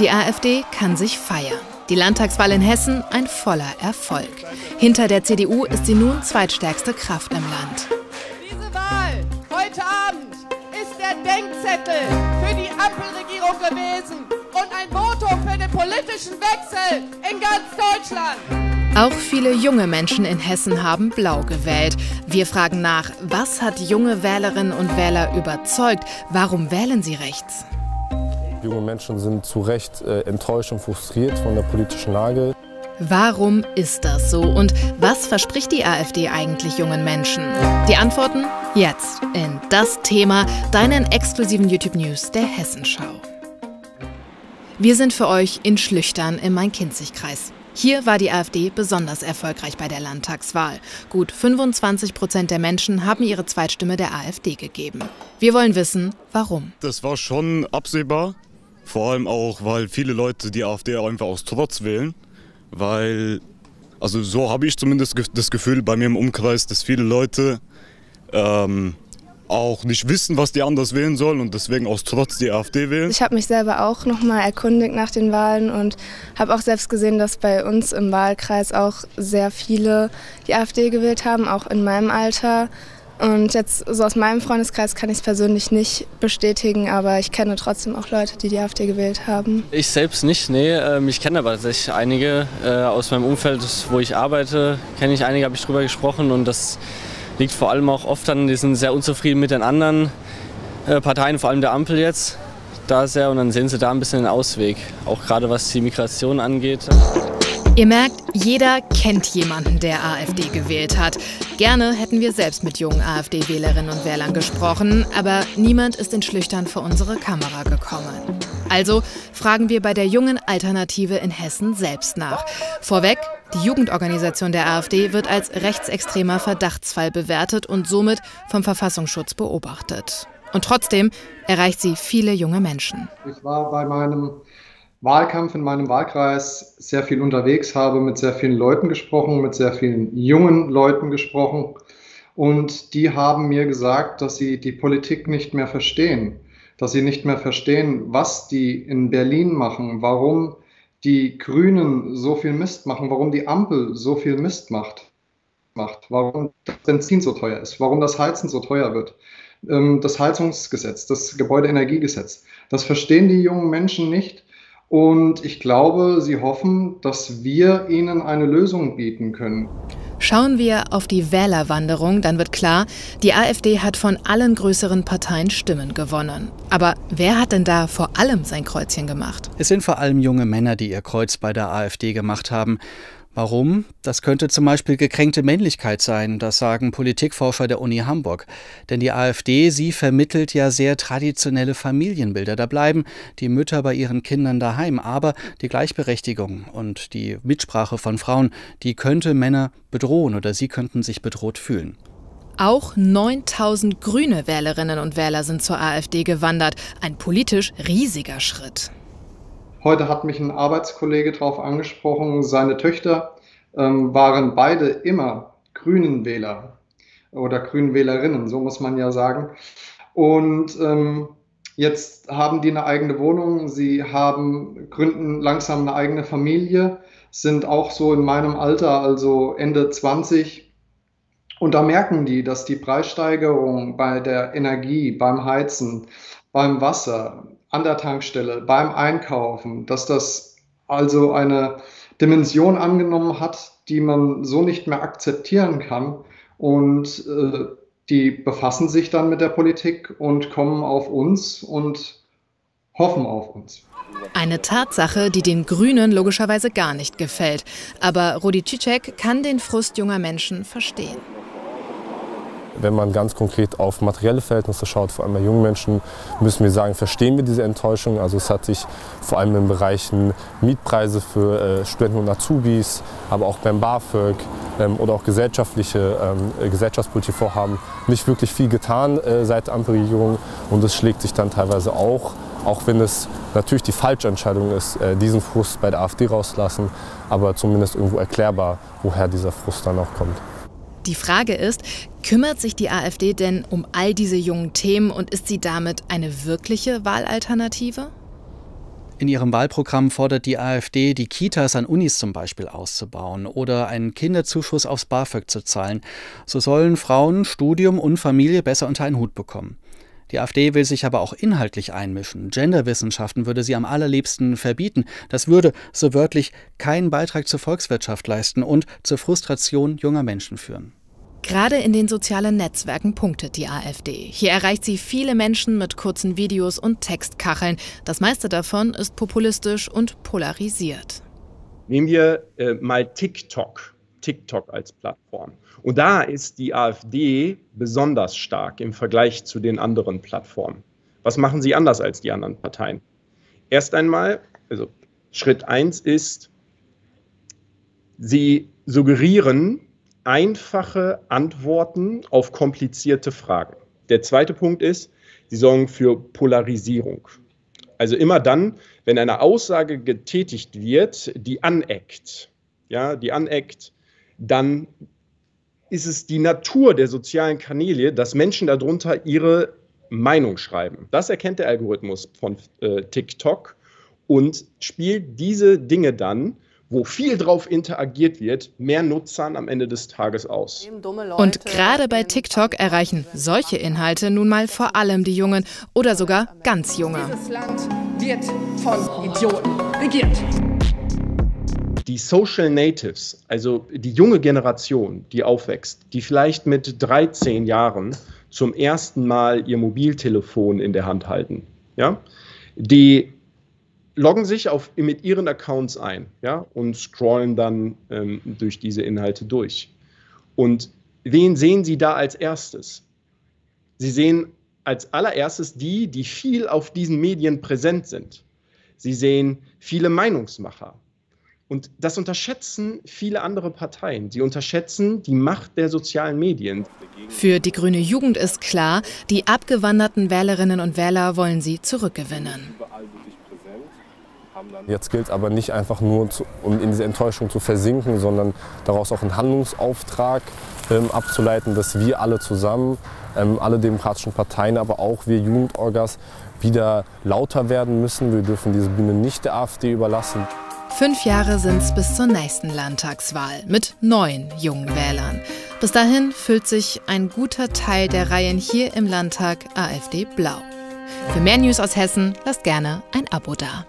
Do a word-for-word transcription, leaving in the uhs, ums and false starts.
Die AfD kann sich feiern. Die Landtagswahl in Hessen ein voller Erfolg. Hinter der C D U ist sie nun zweitstärkste Kraft im Land. Diese Wahl heute Abend ist der Denkzettel für die Ampelregierung gewesen und ein Votum für den politischen Wechsel in ganz Deutschland. Auch viele junge Menschen in Hessen haben blau gewählt. Wir fragen nach, was hat junge Wählerinnen und Wähler überzeugt? Warum wählen sie rechts? Junge Menschen sind zu Recht äh, enttäuscht und frustriert von der politischen Lage. Warum ist das so? Und was verspricht die AfD eigentlich jungen Menschen? Die Antworten jetzt in Das Thema, deinen exklusiven YouTube-News der Hessenschau. Wir sind für euch in Schlüchtern im Main-Kinzig-Kreis. Hier war die AfD besonders erfolgreich bei der Landtagswahl. Gut fünfundzwanzig Prozent der Menschen haben ihre Zweitstimme der AfD gegeben. Wir wollen wissen, warum. Das war schon absehbar, vor allem auch, weil viele Leute die AfD einfach aus Trotz wählen. Weil, also so habe ich zumindest das Gefühl bei mir im Umkreis, dass viele Leute ähm, auch nicht wissen, was die anders wählen sollen und deswegen aus Trotz die AfD wählen. Ich habe mich selber auch nochmal erkundigt nach den Wahlen und habe auch selbst gesehen, dass bei uns im Wahlkreis auch sehr viele die AfD gewählt haben, auch in meinem Alter. Und jetzt so aus meinem Freundeskreis kann ich es persönlich nicht bestätigen, aber ich kenne trotzdem auch Leute, die die AfD gewählt haben. Ich selbst nicht, nee. Ich kenne aber tatsächlich einige aus meinem Umfeld, wo ich arbeite, kenne ich einige, habe ich drüber gesprochen und das liegt vor allem auch oft an, die sind sehr unzufrieden mit den anderen äh, Parteien, vor allem der Ampel jetzt, da sehr, und dann sehen sie da ein bisschen den Ausweg, auch gerade was die Migration angeht. Ihr merkt, jeder kennt jemanden, der AfD gewählt hat. Gerne hätten wir selbst mit jungen AfD-Wählerinnen und Wählern gesprochen, aber niemand ist in Schlüchtern vor unsere Kamera gekommen. Also fragen wir bei der Jungen Alternative in Hessen selbst nach. Vorweg: Die Jugendorganisation der AfD wird als rechtsextremer Verdachtsfall bewertet und somit vom Verfassungsschutz beobachtet. Und trotzdem erreicht sie viele junge Menschen. Ich war bei meinem Wahlkampf in meinem Wahlkreis sehr viel unterwegs, habe mit sehr vielen Leuten gesprochen, mit sehr vielen jungen Leuten gesprochen. Und die haben mir gesagt, dass sie die Politik nicht mehr verstehen. Dass sie nicht mehr verstehen, was die in Berlin machen, warum die Grünen so viel Mist machen, warum die Ampel so viel Mist macht, macht, warum das Benzin so teuer ist, warum das Heizen so teuer wird, das Heizungsgesetz, das Gebäudeenergiegesetz. Das verstehen die jungen Menschen nicht und ich glaube, sie hoffen, dass wir ihnen eine Lösung bieten können. Schauen wir auf die Wählerwanderung, dann wird klar, die AfD hat von allen größeren Parteien Stimmen gewonnen. Aber wer hat denn da vor allem sein Kreuzchen gemacht? Es sind vor allem junge Männer, die ihr Kreuz bei der AfD gemacht haben. Warum? Das könnte zum Beispiel gekränkte Männlichkeit sein, das sagen Politikforscher der Uni Hamburg. Denn die AfD, sie vermittelt ja sehr traditionelle Familienbilder. Da bleiben die Mütter bei ihren Kindern daheim. Aber die Gleichberechtigung und die Mitsprache von Frauen, die könnte Männer bedrohen oder sie könnten sich bedroht fühlen. Auch neuntausend grüne Wählerinnen und Wähler sind zur AfD gewandert. Ein politisch riesiger Schritt. Heute hat mich ein Arbeitskollege darauf angesprochen, seine Töchter ähm, waren beide immer Grünenwähler oder Grünenwählerinnen, so muss man ja sagen. Und ähm, jetzt haben die eine eigene Wohnung, sie haben, gründen langsam eine eigene Familie, sind auch so in meinem Alter, also Ende zwanzig. Und da merken die, dass die Preissteigerung bei der Energie, beim Heizen, beim Wasser, an der Tankstelle, beim Einkaufen, dass das also eine Dimension angenommen hat, die man so nicht mehr akzeptieren kann. Und äh, die befassen sich dann mit der Politik und kommen auf uns und hoffen auf uns. Eine Tatsache, die den Grünen logischerweise gar nicht gefällt. Aber Rudi Ciczek kann den Frust junger Menschen verstehen. Wenn man ganz konkret auf materielle Verhältnisse schaut, vor allem bei jungen Menschen, müssen wir sagen, verstehen wir diese Enttäuschung. Also es hat sich vor allem in Bereichen Mietpreise für äh, Studenten und Azubis, aber auch beim BAföG ähm, oder auch gesellschaftliche, ähm, gesellschaftspolitische Vorhaben nicht wirklich viel getan äh, seit der Ampelregierung. Und es schlägt sich dann teilweise auch, auch wenn es natürlich die falsche Entscheidung ist, äh, diesen Frust bei der AfD rauszulassen, aber zumindest irgendwo erklärbar, woher dieser Frust dann auch kommt. Die Frage ist, kümmert sich die AfD denn um all diese jungen Themen und ist sie damit eine wirkliche Wahlalternative? In ihrem Wahlprogramm fordert die AfD, die Kitas an Unis zum Beispiel auszubauen oder einen Kinderzuschuss aufs BAföG zu zahlen. So sollen Frauen Studium und Familie besser unter einen Hut bekommen. Die AfD will sich aber auch inhaltlich einmischen. Genderwissenschaften würde sie am allerliebsten verbieten. Das würde, so wörtlich, keinen Beitrag zur Volkswirtschaft leisten und zur Frustration junger Menschen führen. Gerade in den sozialen Netzwerken punktet die AfD. Hier erreicht sie viele Menschen mit kurzen Videos und Textkacheln. Das meiste davon ist populistisch und polarisiert. Nehmen wir äh, mal TikTok. TikTok als Plattform. Und da ist die AfD besonders stark im Vergleich zu den anderen Plattformen. Was machen sie anders als die anderen Parteien? Erst einmal, also Schritt eins ist, sie suggerieren einfache Antworten auf komplizierte Fragen. Der zweite Punkt ist, sie sorgen für Polarisierung. Also immer dann, wenn eine Aussage getätigt wird, die aneckt, ja, die aneckt, dann ist es die Natur der sozialen Kanäle, dass Menschen darunter ihre Meinung schreiben. Das erkennt der Algorithmus von äh, TikTok und spielt diese Dinge dann, wo viel drauf interagiert wird, mehr Nutzern am Ende des Tages aus. Und gerade bei TikTok erreichen solche Inhalte nun mal vor allem die Jungen oder sogar ganz Junge. Dieses Land wird von Idioten regiert. Die Social Natives, also die junge Generation, die aufwächst, die vielleicht mit dreizehn Jahren zum ersten Mal ihr Mobiltelefon in der Hand halten, ja, die loggen sich auf, mit ihren Accounts ein, ja, und scrollen dann ähm, durch diese Inhalte durch. Und wen sehen sie da als erstes? Sie sehen als allererstes die, die viel auf diesen Medien präsent sind. Sie sehen viele Meinungsmacher. Und das unterschätzen viele andere Parteien. Sie unterschätzen die Macht der sozialen Medien. Für die Grüne Jugend ist klar, die abgewanderten Wählerinnen und Wähler wollen sie zurückgewinnen. Jetzt gilt es aber nicht einfach nur, zu, um in diese Enttäuschung zu versinken, sondern daraus auch einen Handlungsauftrag ähm, abzuleiten, dass wir alle zusammen, ähm, alle demokratischen Parteien, aber auch wir Jugendorgas, wieder lauter werden müssen. Wir dürfen diese Bühne nicht der AfD überlassen. Fünf Jahre sind's bis zur nächsten Landtagswahl mit neun jungen Wählern. Bis dahin füllt sich ein guter Teil der Reihen hier im Landtag AfD blau. Für mehr News aus Hessen lasst gerne ein Abo da.